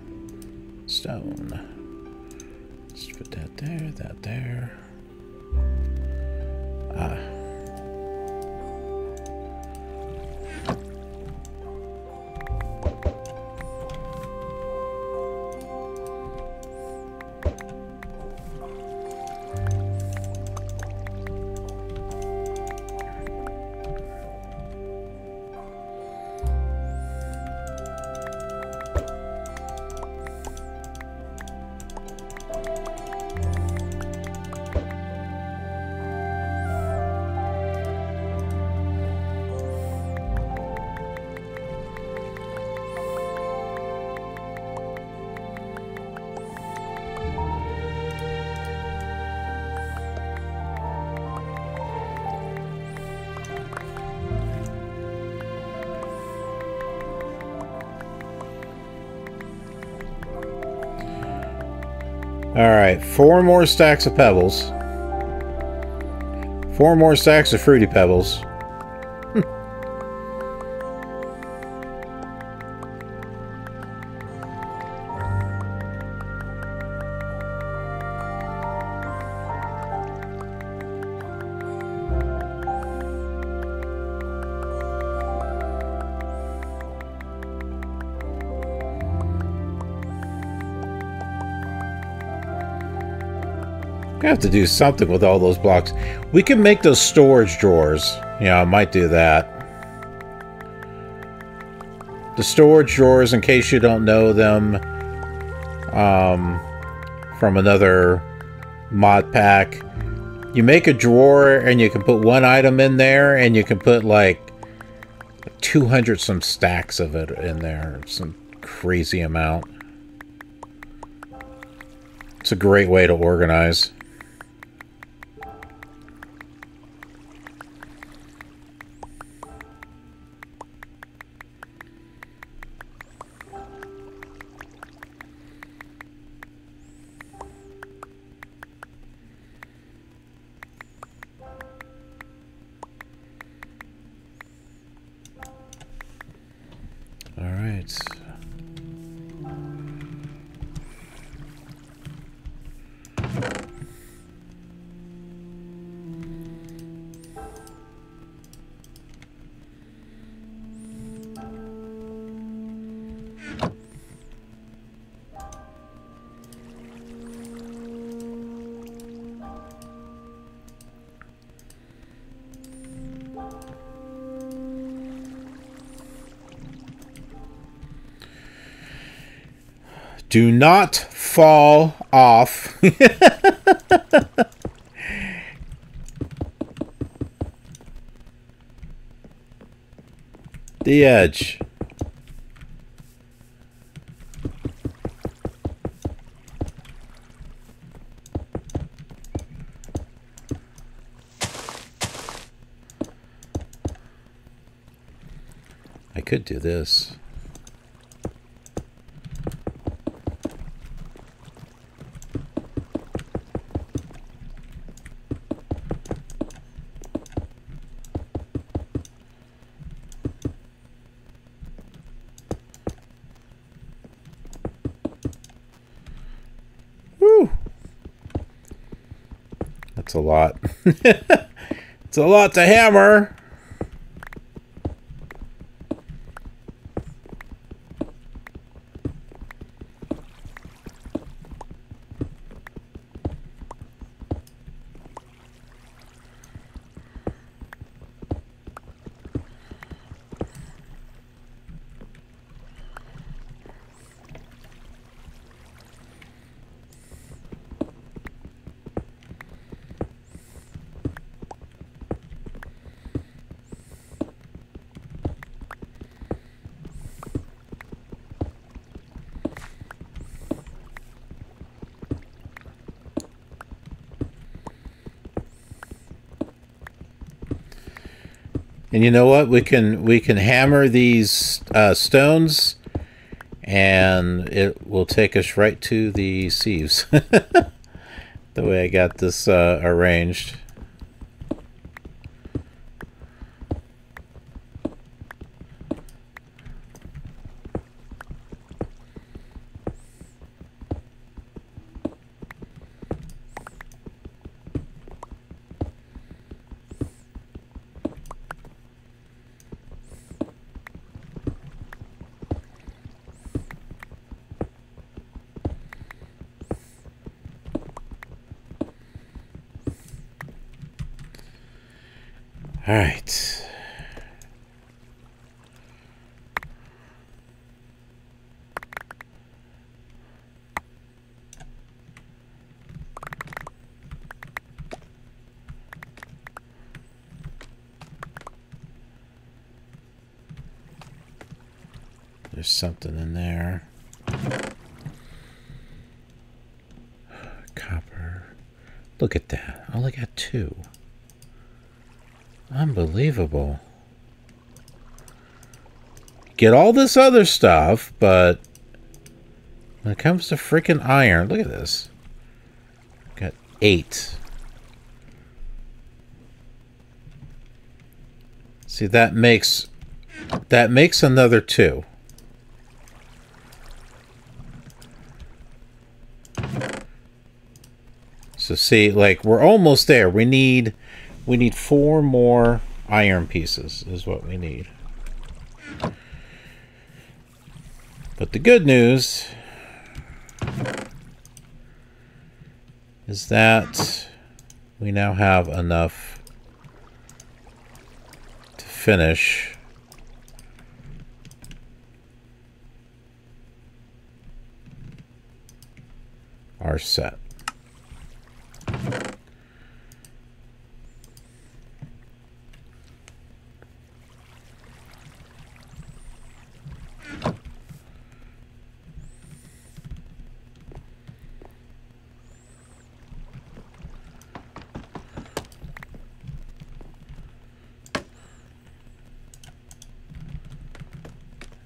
Stone. put that there, that there. Ah. Alright, 4 more stacks of pebbles. 4 more stacks of fruity pebbles. I have to do something with all those blocks. We can make those storage drawers. Yeah, I might do that. The storage drawers, in case you don't know them, from another mod pack, you make a drawer and you can put one item in there, and you can put like 200 some stacks of it in there, some crazy amount. It's a great way to organize. Do not fall off. The edge. I could do this. A lot. It's a lot to hammer. And you know what? We can hammer these stones, and it will take us right to the sieves. The way I got this arranged. Alright. There's something in there. Copper. Look at that. I only got 2. Unbelievable. Get all this other stuff, but when it comes to freaking iron, look at this. Got 8. See, that makes another 2. So see, like, we're almost there. We need 4 more iron pieces is what we need. But the good news is that we now have enough to finish our set.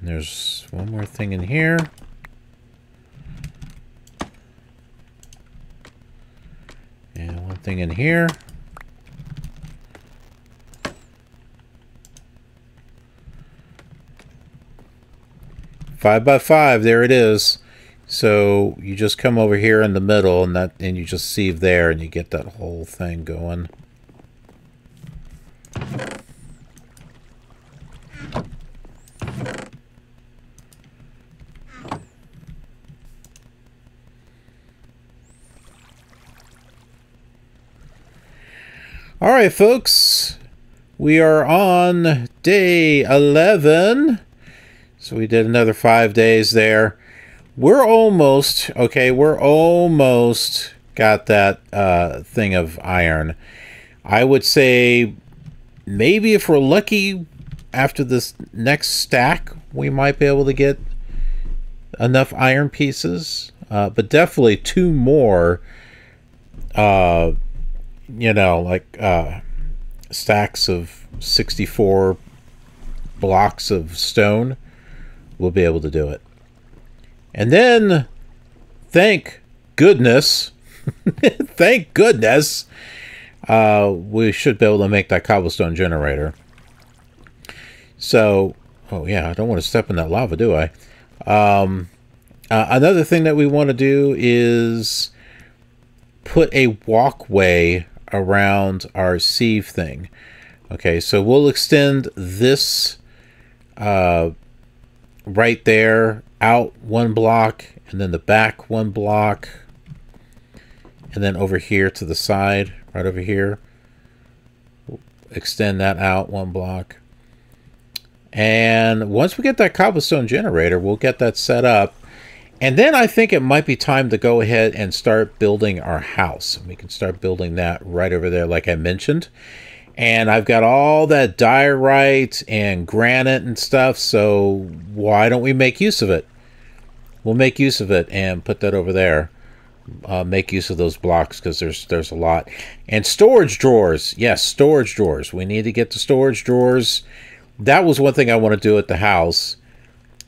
There's one more thing in here. And one thing in here. Five by five, there it is. So you just come over here in the middle and you just sieve there and you get that whole thing going. Alright folks, we are on day 11, so we did another 5 days there. We're almost, okay, we're almost got that thing of iron. I would say maybe if we're lucky after this next stack, we might be able to get enough iron pieces, but definitely 2 more you know, like stacks of 64 blocks of stone, we'll be able to do it. And then, thank goodness, thank goodness, we should be able to make that cobblestone generator. So, oh yeah, I don't want to step in that lava, do I? Another thing that we want to do is put a walkway around our sieve thing. Okay, so we'll extend this right there out 1 block, and then the back 1 block, and then over here to the side, right over here, we'll extend that out 1 block. And once we get that cobblestone generator, we'll get that set up. And then I think it might be time to go ahead and start building our house. We can start building that right over there, like I mentioned. And I've got all that diorite and granite and stuff, so why don't we make use of it? We'll make use of it and put that over there. Make use of those blocks because there's a lot. And storage drawers. Yes, storage drawers. We need to get the storage drawers. That was one thing I want to do at the house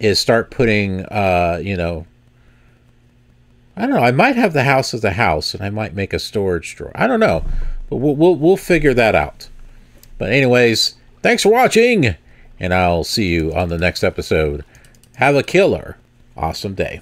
is start putting, you know, I don't know. I might have the house as the house, and I might make a storage drawer. I don't know, but we'll figure that out. But anyways, thanks for watching, and I'll see you on the next episode. Have a killer awesome day.